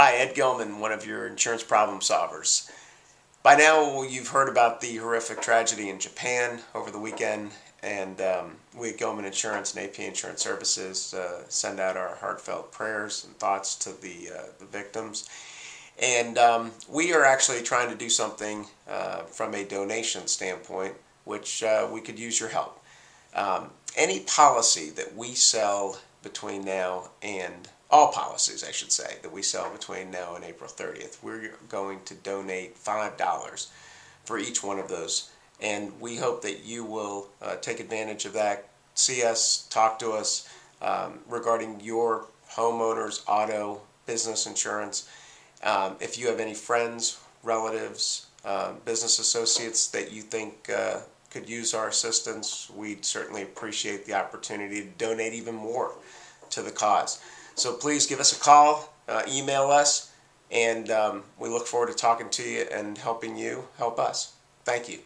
Hi, Ed Gilman, one of your insurance problem solvers. By now you've heard about the horrific tragedy in Japan over the weekend, and we at Gillman Insurance and AP Insurance Services send out our heartfelt prayers and thoughts to the victims. And we are actually trying to do something from a donation standpoint, which we could use your help. Any policy that we sell between now and all policies, I should say, that we sell between now and April 30th, we're going to donate $5 for each one of those. And we hope that you will take advantage of that, see us, talk to us regarding your homeowners, auto, business insurance. If you have any friends, relatives, business associates that you think could use our assistance, we'd certainly appreciate the opportunity to donate even more to the cause. So please give us a call, email us, and we look forward to talking to you and helping you help us. Thank you.